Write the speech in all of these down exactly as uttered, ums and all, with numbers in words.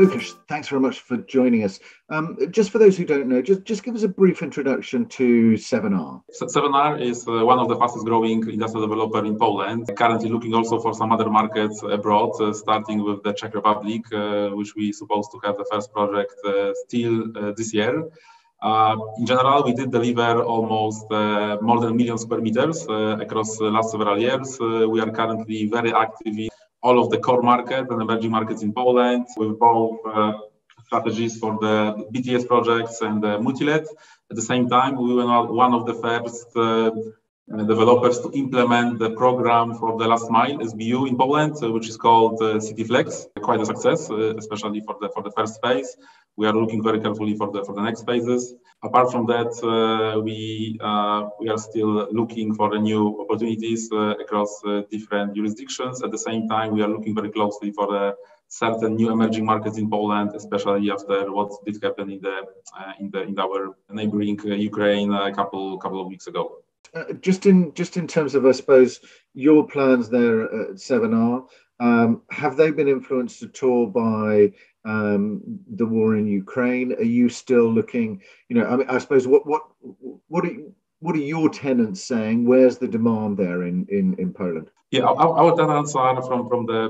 Łukasz, thanks very much for joining us. Um, just for those who don't know, just, just give us a brief introduction to seven R. seven R is uh, one of the fastest growing industrial developer in Poland, currently looking also for some other markets abroad, uh, starting with the Czech Republic, uh, which we supposed to have the first project uh, still uh, this year. Uh, in general, we did deliver almost uh, more than a million square meters uh, across the last several years. Uh, we are currently very active in all of the core market and emerging markets in Poland, with both uh, strategies for the B T S projects and the Mutilet. At the same time, we were one of the first uh, developers to implement the program for the last mile S B U in Poland, uh, which is called uh, CitiFlex. Quite a success, uh, especially for the for the first phase. We are looking very carefully for the for the next phases. Apart from that, uh, we uh, we are still looking for the new opportunities uh, across uh, different jurisdictions. At the same time, we are looking very closely for the certain new emerging markets in Poland, especially after what did happen in the uh, in the in our neighboring uh, Ukraine a couple couple of weeks ago. Uh, just in just in terms of, I suppose, your plans there at seven R, um, have they been influenced at all by um, the war in Ukraine? Are you still looking, you know, I mean, I suppose, what what what are you, what are your tenants saying? Where's the demand there in in, in Poland? Yeah, our, our tenants are from from the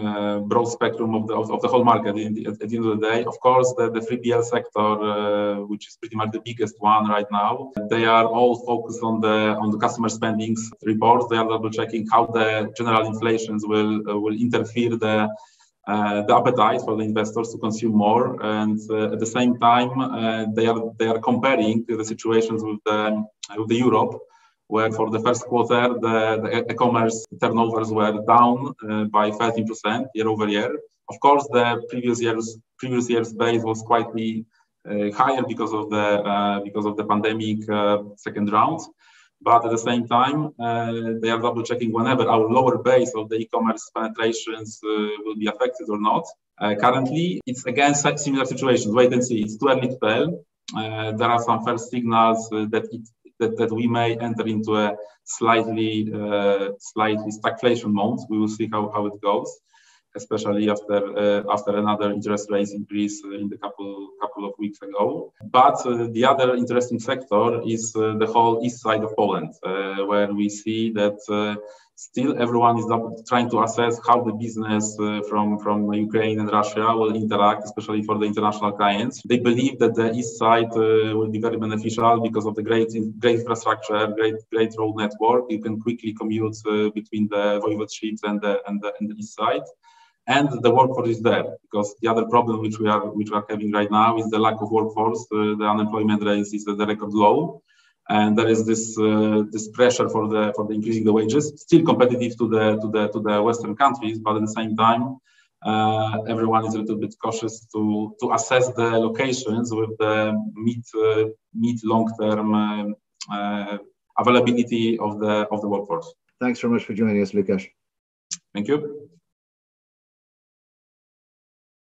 Uh, broad spectrum of the of, of the whole market. In the, at, at the end of the day, of course, the, the three P L sector, uh, which is pretty much the biggest one right now, they are all focused on the on the customer spendings reports. They are double checking how the general inflations will uh, will interfere the uh, the appetite for the investors to consume more. And uh, at the same time, uh, they are they are comparing the situations with the with the Europe, where for the first quarter, the e-commerce turnovers were down uh, by thirteen percent year over year. Of course, the previous year's previous year's base was quite uh, higher because of the uh, because of the pandemic uh, second round. But at the same time, uh, they are double checking whenever our lower base of the e-commerce penetrations uh, will be affected or not. Uh, currently, it's again such similar situations. Wait and see. It's too early to tell. Uh, there are some first signals uh, that it. That, that we may enter into a slightly uh, slightly stagflation mode. We will see how, how it goes, especially after uh, after another interest rate increase in the couple couple of weeks ago. But uh, the other interesting sector is uh, the whole east side of Poland, uh, where we see that uh, still everyone is trying to assess how the business uh, from from Ukraine and Russia will interact, especially for the international clients. They believe that the east side uh, will be very beneficial because of the great great infrastructure, great great road network. You can quickly commute uh, between the voivodeships and the and the, and the east side. And the workforce is there, because the other problem which we are which we are having right now is the lack of workforce. Uh, the unemployment rate is at the record low, and there is this uh, this pressure for the for the increasing the wages. Still competitive to the to the to the Western countries, but at the same time, uh, everyone is a little bit cautious to to assess the locations with the mid uh, mid long term um, uh, availability of the of the workforce. Thanks very much for joining us, Łukasz. Thank you.